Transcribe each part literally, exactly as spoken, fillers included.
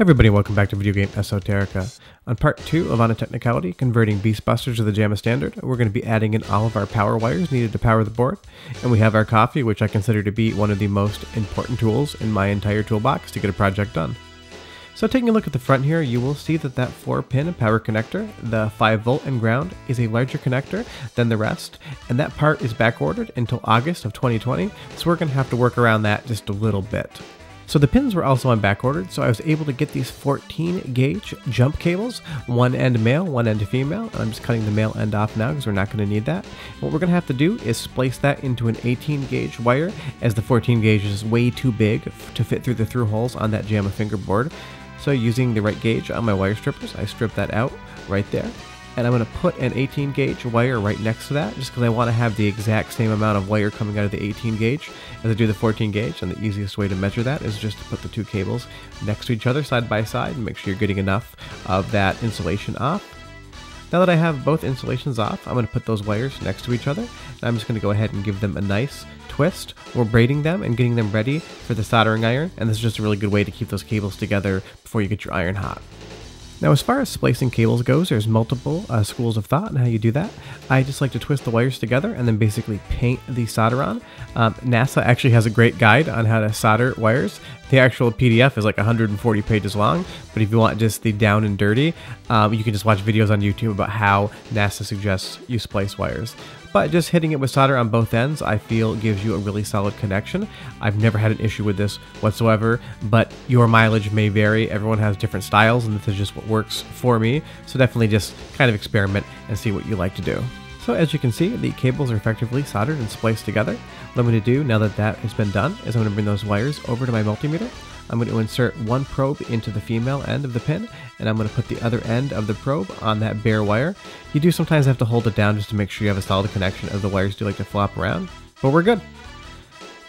Hey everybody, welcome back to Video Game Esoterica. On part two of On a Technicality, converting Beast Busters to the JAMMA standard, we're going to be adding in all of our power wires needed to power the board, and we have our coffee, which I consider to be one of the most important tools in my entire toolbox to get a project done. So taking a look at the front here, you will see that that four pin power connector, the five volt and ground, is a larger connector than the rest, and that part is backordered until August of twenty twenty, so we're going to have to work around that just a little bit. So the pins were also on backordered, so I was able to get these fourteen gauge jump cables, one end male, one end female, and I'm just cutting the male end off now because we're not going to need that. What we're going to have to do is splice that into an eighteen gauge wire, as the fourteen gauge is way too big to fit through the through holes on that JAMMA fingerboard. So using the right gauge on my wire strippers, I strip that out right there. And I'm going to put an eighteen gauge wire right next to that just because I want to have the exact same amount of wire coming out of the eighteen gauge as I do the fourteen gauge, and the easiest way to measure that is just to put the two cables next to each other side by side and make sure you're getting enough of that insulation off. Now that I have both insulations off, I'm going to put those wires next to each other, and I'm just going to go ahead and give them a nice twist. We're braiding them and getting them ready for the soldering iron, and this is just a really good way to keep those cables together before you get your iron hot. Now, as far as splicing cables goes, there's multiple uh, schools of thought on how you do that. I just like to twist the wires together and then basically paint the solder on. Um, NASA actually has a great guide on how to solder wires. The actual P D F is like one hundred forty pages long, but if you want just the down and dirty, um, you can just watch videos on YouTube about how NASA suggests you splice wires. But just hitting it with solder on both ends, I feel, gives you a really solid connection. I've never had an issue with this whatsoever, but your mileage may vary. Everyone has different styles, and this is just what works for me. So definitely just kind of experiment and see what you like to do. So as you can see, the cables are effectively soldered and spliced together. What I'm going to do now that that has been done is I'm going to bring those wires over to my multimeter. I'm going to insert one probe into the female end of the pin, and I'm going to put the other end of the probe on that bare wire. You do sometimes have to hold it down just to make sure you have a solid connection, as the wires do like to flop around, but we're good.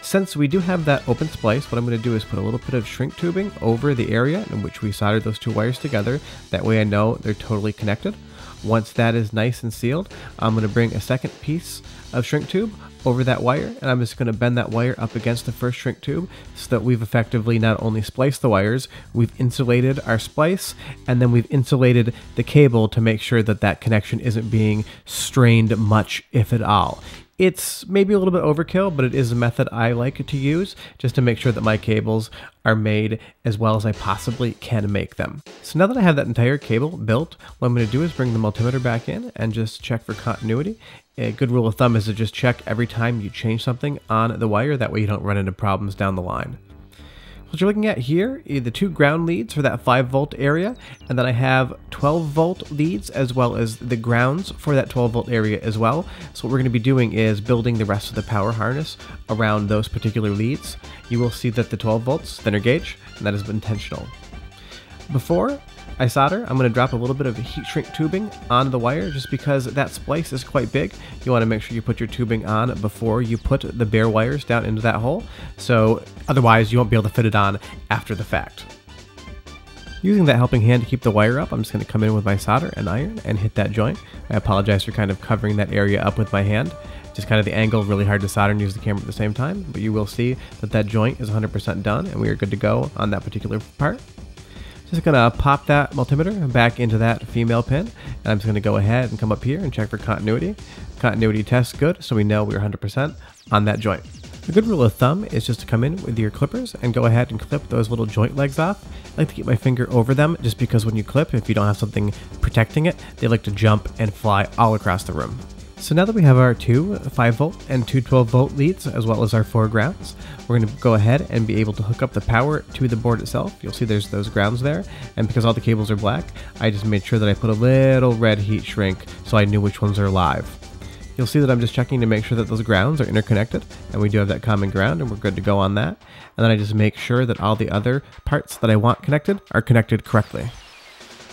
Since we do have that open splice, what I'm going to do is put a little bit of shrink tubing over the area in which we soldered those two wires together. That way I know they're totally connected. Once that is nice and sealed, I'm going to bring a second piece of shrink tube over that wire, and I'm just going to bend that wire up against the first shrink tube so that we've effectively not only spliced the wires, we've insulated our splice, and then we've insulated the cable to make sure that that connection isn't being strained much, if at all. It's maybe a little bit overkill, but it is a method I like to use just to make sure that my cables are made as well as I possibly can make them. So now that I have that entire cable built, what I'm going to do is bring the multimeter back in and just check for continuity. A good rule of thumb is to just check every time you change something on the wire. That way you don't run into problems down the line. What you're looking at here are the two ground leads for that five volt area, and then I have twelve volt leads as well as the grounds for that twelve volt area as well. So what we're going to be doing is building the rest of the power harness around those particular leads. You will see that the twelve volts, thinner gauge, and that is intentional. Before I solder, I'm going to drop a little bit of heat shrink tubing on the wire just because that splice is quite big. You want to make sure you put your tubing on before you put the bare wires down into that hole, so otherwise you won't be able to fit it on after the fact. Using that helping hand to keep the wire up, I'm just going to come in with my solder and iron and hit that joint. I apologize for kind of covering that area up with my hand. Just kind of the angle, really hard to solder and use the camera at the same time, but you will see that that joint is one hundred percent done and we are good to go on that particular part. Just gonna pop that multimeter back into that female pin, and I'm just gonna go ahead and come up here and check for continuity. Continuity test good, so we know we're one hundred percent on that joint. A good rule of thumb is just to come in with your clippers and go ahead and clip those little joint legs off. I like to keep my finger over them just because when you clip, if you don't have something protecting it, they like to jump and fly all across the room. So now that we have our two five volt and two twelve volt leads as well as our four grounds, we're going to go ahead and be able to hook up the power to the board itself. You'll see there's those grounds there, and because all the cables are black, I just made sure that I put a little red heat shrink so I knew which ones are live. You'll see that I'm just checking to make sure that those grounds are interconnected, and we do have that common ground and we're good to go on that. And then I just make sure that all the other parts that I want connected are connected correctly.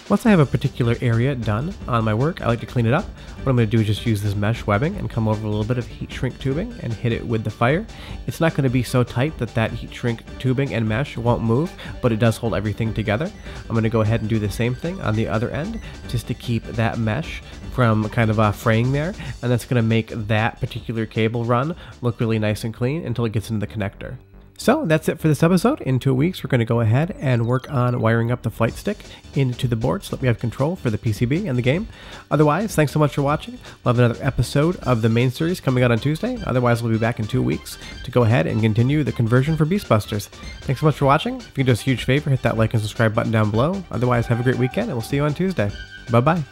Once I have a particular area done on my work, I like to clean it up. What I'm going to do is just use this mesh webbing and come over a little bit of heat shrink tubing and hit it with the fire. It's not going to be so tight that that heat shrink tubing and mesh won't move, but it does hold everything together. I'm going to go ahead and do the same thing on the other end just to keep that mesh from kind of uh, fraying there, and that's going to make that particular cable run look really nice and clean until it gets into the connector. So that's it for this episode. In two weeks, we're going to go ahead and work on wiring up the flight stick into the board so that we have control for the P C B and the game. Otherwise, thanks so much for watching. We'll have another episode of the main series coming out on Tuesday. Otherwise, we'll be back in two weeks to go ahead and continue the conversion for Beast Busters. Thanks so much for watching. If you can do us a huge favor, hit that like and subscribe button down below. Otherwise, have a great weekend, and we'll see you on Tuesday. Bye-bye.